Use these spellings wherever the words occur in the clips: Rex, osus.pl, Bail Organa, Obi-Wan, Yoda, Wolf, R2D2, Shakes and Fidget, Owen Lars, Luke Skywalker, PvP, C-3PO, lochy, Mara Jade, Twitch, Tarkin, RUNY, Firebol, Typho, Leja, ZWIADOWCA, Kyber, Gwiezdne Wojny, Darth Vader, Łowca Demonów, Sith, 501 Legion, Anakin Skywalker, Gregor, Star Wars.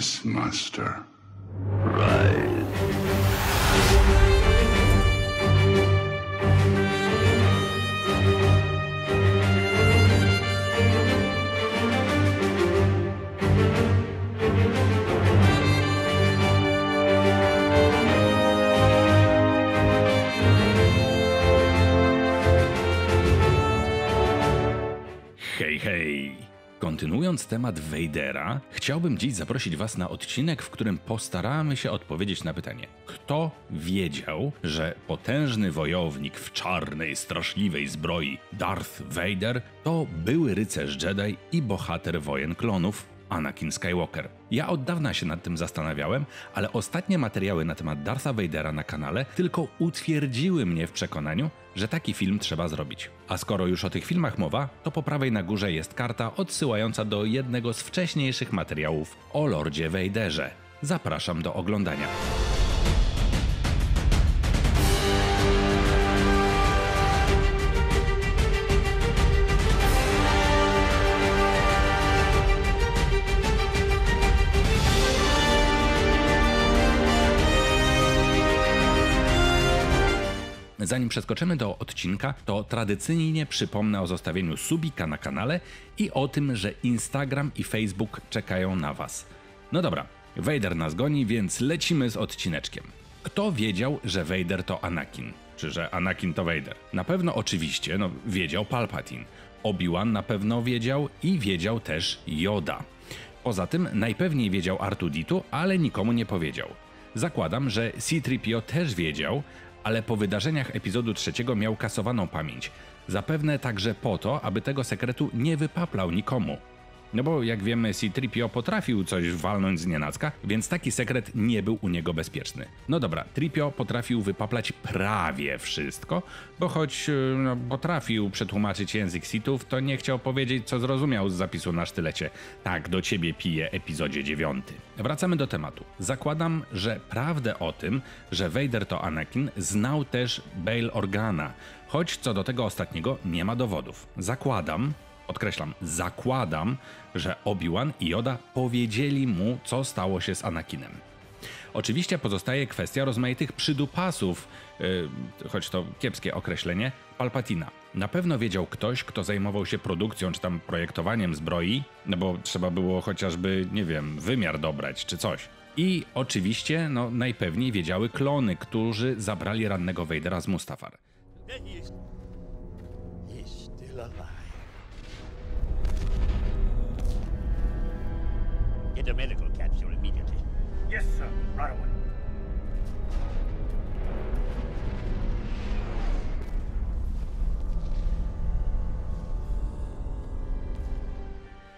Yes, master. Rise. Hej, hej! Kontynuując temat Vadera, chciałbym dziś zaprosić was na odcinek, w którym postaramy się odpowiedzieć na pytanie, kto wiedział, że potężny wojownik w czarnej, straszliwej zbroi Darth Vader to były rycerz Jedi i bohater wojen klonów Anakin Skywalker. Ja od dawna się nad tym zastanawiałem, ale ostatnie materiały na temat Dartha Vadera na kanale tylko utwierdziły mnie w przekonaniu, że taki film trzeba zrobić. A skoro już o tych filmach mowa, to po prawej na górze jest karta odsyłająca do jednego z wcześniejszych materiałów o Lordzie Vaderze. Zapraszam do oglądania. Zanim przeskoczymy do odcinka, to tradycyjnie przypomnę o zostawieniu subika na kanale i o tym, że Instagram i Facebook czekają na was. No dobra, Vader nas goni, więc lecimy z odcineczkiem. Kto wiedział, że Vader to Anakin? Czy że Anakin to Vader? Na pewno oczywiście, no wiedział Palpatine. Obi-Wan na pewno wiedział i wiedział też Yoda. Poza tym najpewniej wiedział R2D2, ale nikomu nie powiedział. Zakładam, że C-3PO też wiedział, ale po wydarzeniach epizodu trzeciego miał kasowaną pamięć. Zapewne także po to, aby tego sekretu nie wypaplał nikomu. No bo jak wiemy, C-3PO potrafił coś walnąć z nienacka, więc taki sekret nie był u niego bezpieczny. No dobra, 3PO potrafił wypaplać prawie wszystko, bo choć no, potrafił przetłumaczyć język Sithów, to nie chciał powiedzieć, co zrozumiał z zapisu na sztylecie. Tak do ciebie pije, epizodzie 9. Wracamy do tematu. Zakładam, że prawdę o tym, że Vader to Anakin, znał też Bail Organa, choć co do tego ostatniego nie ma dowodów. Zakładam... Podkreślam, zakładam, że Obi-Wan i Yoda powiedzieli mu, co stało się z Anakinem. Oczywiście pozostaje kwestia rozmaitych przydupasów, choć to kiepskie określenie, Palpatina. Na pewno wiedział ktoś, kto zajmował się produkcją czy tam projektowaniem zbroi, no bo trzeba było chociażby, nie wiem, wymiar dobrać czy coś. I oczywiście, no najpewniej wiedziały klony, którzy zabrali rannego Vadera z Mustafar. Get a medical capsule immediately. Yes, sir. Right away.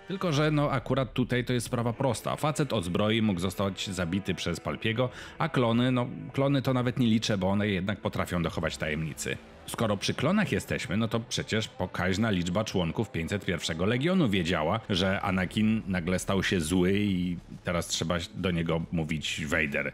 Tylko że no akurat tutaj to jest sprawa prosta. Facet od zbroi mógł zostać zabity przez Palpiego, a klony, no klony to nawet nie liczę, bo one jednak potrafią dochować tajemnicy. Skoro przy klonach jesteśmy, no to przecież pokaźna liczba członków 501 Legionu wiedziała, że Anakin nagle stał się zły i teraz trzeba do niego mówić Vader.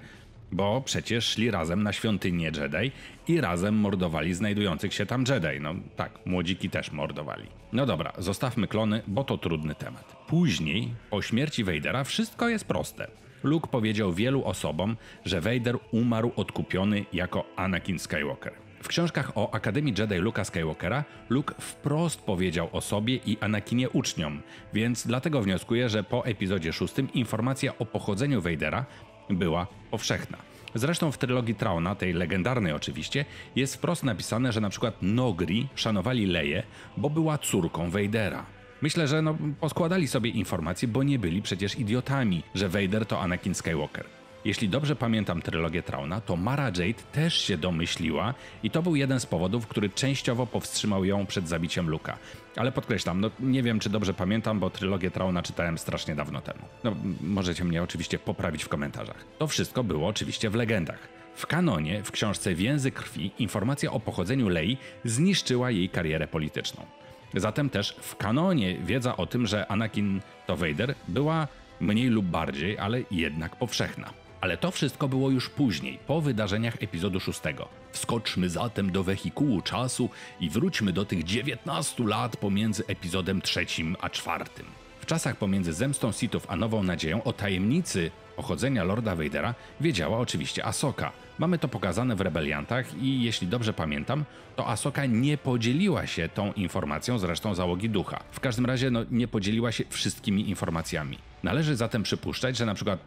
Bo przecież szli razem na świątynię Jedi i razem mordowali znajdujących się tam Jedi. No tak, młodziki też mordowali. No dobra, zostawmy klony, bo to trudny temat. Później, po śmierci Vadera, wszystko jest proste. Luke powiedział wielu osobom, że Vader umarł odkupiony jako Anakin Skywalker. W książkach o Akademii Jedi Luke'a Skywalkera Luke wprost powiedział o sobie i Anakinie uczniom, więc dlatego wnioskuję, że po epizodzie 6 informacja o pochodzeniu Vadera była powszechna. Zresztą w Trylogii Trauna, tej legendarnej oczywiście, jest wprost napisane, że na przykład Nogri szanowali Leję, bo była córką Vadera. Myślę, że no, poskładali sobie informacje, bo nie byli przecież idiotami, że Vader to Anakin Skywalker. Jeśli dobrze pamiętam Trylogię Trauna, to Mara Jade też się domyśliła i to był jeden z powodów, który częściowo powstrzymał ją przed zabiciem Luke'a. Ale podkreślam, no nie wiem czy dobrze pamiętam, bo Trylogię Trauna czytałem strasznie dawno temu. No, możecie mnie oczywiście poprawić w komentarzach. To wszystko było oczywiście w legendach. W kanonie, w książce Więzy Krwi, informacja o pochodzeniu Lei zniszczyła jej karierę polityczną. Zatem też w kanonie wiedza o tym, że Anakin to Vader była mniej lub bardziej, ale jednak powszechna. Ale to wszystko było już później, po wydarzeniach epizodu 6. Wskoczmy zatem do wehikułu czasu i wróćmy do tych 19 lat pomiędzy epizodem 3 a 4. W czasach pomiędzy zemstą Sithów a Nową Nadzieją o tajemnicy pochodzenia Lorda Vadera wiedziała oczywiście Ahsoka. Mamy to pokazane w Rebeliantach i jeśli dobrze pamiętam, to Ahsoka nie podzieliła się tą informacją z resztą załogi Ducha. W każdym razie nie podzieliła się wszystkimi informacjami. Należy zatem przypuszczać, że na przykład,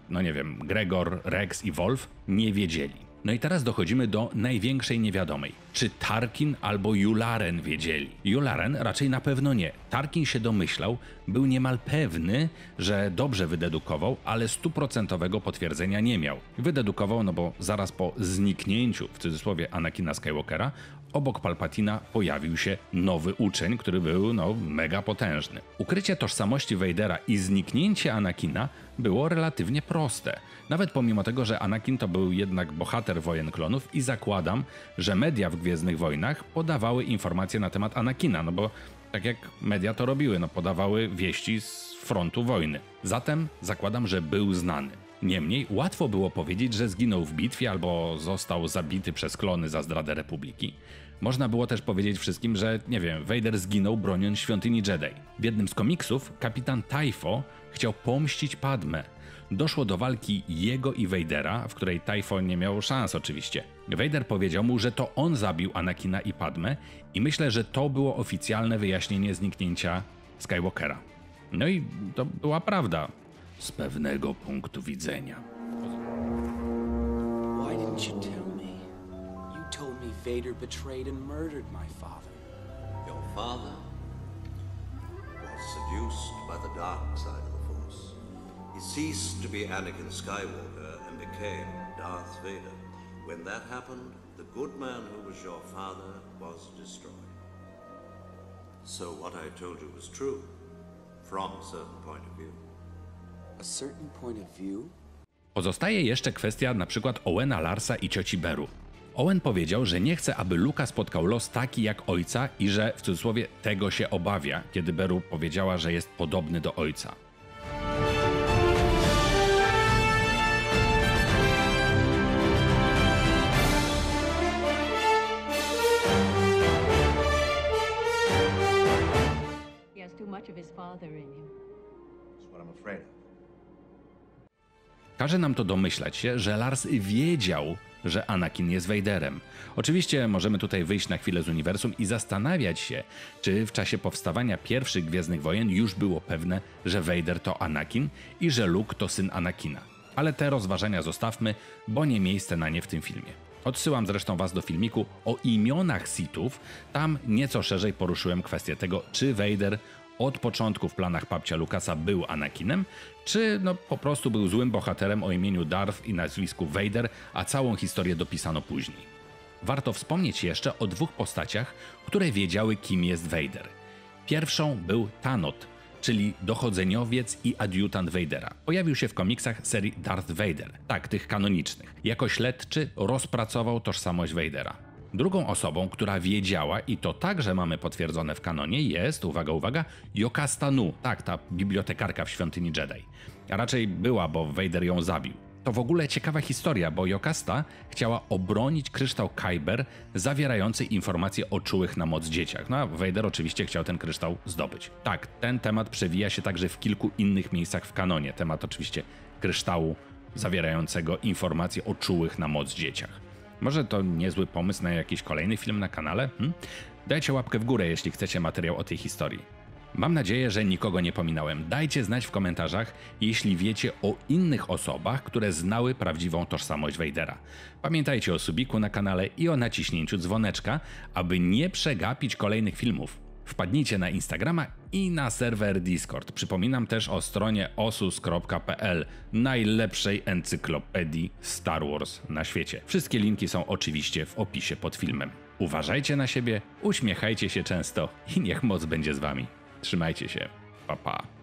Gregor, Rex i Wolf nie wiedzieli. No i teraz dochodzimy do największej niewiadomej. Czy Tarkin albo Jularen wiedzieli? Jularen raczej na pewno nie. Tarkin się domyślał, był niemal pewny, że dobrze wydedukował, ale stuprocentowego potwierdzenia nie miał. Wydedukował, no bo zaraz po zniknięciu, w cudzysłowie, Anakina Skywalkera, obok Palpatina pojawił się nowy uczeń, który był mega potężny. Ukrycie tożsamości Vadera i zniknięcie Anakina było relatywnie proste. Nawet pomimo tego, że Anakin to był jednak bohater Wojen Klonów i zakładam, że media w Gwiezdnych Wojnach podawały informacje na temat Anakina, no bo tak jak media to robiły, podawały wieści z frontu wojny. Zatem zakładam, że był znany. Niemniej łatwo było powiedzieć, że zginął w bitwie albo został zabity przez klony za zdradę Republiki. Można było też powiedzieć wszystkim, że Vader zginął broniąc świątyni Jedi. W jednym z komiksów kapitan Typho chciał pomścić Padmę. Doszło do walki jego i Vadera, w której Typho nie miał szans oczywiście. Vader powiedział mu, że to on zabił Anakina i Padmę i myślę, że to było oficjalne wyjaśnienie zniknięcia Skywalkera. No i to była prawda. Z pewnego punktu widzenia. Why didn't you tell me? You told me Vader betrayed and murdered my father. Your father was seduced by the dark side of the Force. He ceased to be Anakin Skywalker and became Darth Vader. When that happened, the good man who was your father was destroyed. So what I told you was true, from a certain point of view. Pozostaje jeszcze kwestia na przykład Owena Larsa i cioci Beru. Owen powiedział, że nie chce, aby Luka spotkał los taki jak ojca i że, w cudzysłowie, tego się obawia, kiedy Beru powiedziała, że jest podobny do ojca. He has too much of his father in him. That's what I'm afraid of. Każe nam to domyślać się, że Lars wiedział, że Anakin jest Vaderem. Oczywiście możemy tutaj wyjść na chwilę z uniwersum i zastanawiać się, czy w czasie powstawania pierwszych Gwiezdnych Wojen już było pewne, że Vader to Anakin i że Luke to syn Anakina. Ale te rozważania zostawmy, bo nie miejsce na nie w tym filmie. Odsyłam zresztą was do filmiku o imionach Sithów, tam nieco szerzej poruszyłem kwestię tego, czy Vader od początku w planach papcia Lucasa był Anakinem, czy po prostu był złym bohaterem o imieniu Darth i nazwisku Vader, a całą historię dopisano później. Warto wspomnieć jeszcze o dwóch postaciach, które wiedziały, kim jest Vader. Pierwszą był Tanot, czyli dochodzeniowiec i adiutant Vadera. Pojawił się w komiksach serii Darth Vader, tak, tych kanonicznych. Jako śledczy rozpracował tożsamość Vadera. Drugą osobą, która wiedziała, i to także mamy potwierdzone w kanonie, jest, uwaga, uwaga, Jocasta Nu, tak, ta bibliotekarka w świątyni Jedi. A raczej była, bo Vader ją zabił. To w ogóle ciekawa historia, bo Jocasta chciała obronić kryształ Kyber zawierający informacje o czułych na moc dzieciach. No a Vader oczywiście chciał ten kryształ zdobyć. Tak, ten temat przewija się także w kilku innych miejscach w kanonie. Temat oczywiście kryształu zawierającego informacje o czułych na moc dzieciach. Może to niezły pomysł na jakiś kolejny film na kanale? Dajcie łapkę w górę, jeśli chcecie materiał o tej historii. Mam nadzieję, że nikogo nie pominąłem. Dajcie znać w komentarzach, jeśli wiecie o innych osobach, które znały prawdziwą tożsamość Vadera. Pamiętajcie o subiku na kanale i o naciśnięciu dzwoneczka, aby nie przegapić kolejnych filmów. Wpadnijcie na Instagrama i na serwer Discord. Przypominam też o stronie osus.pl, najlepszej encyklopedii Star Wars na świecie. Wszystkie linki są oczywiście w opisie pod filmem. Uważajcie na siebie, uśmiechajcie się często i niech moc będzie z wami. Trzymajcie się, pa pa.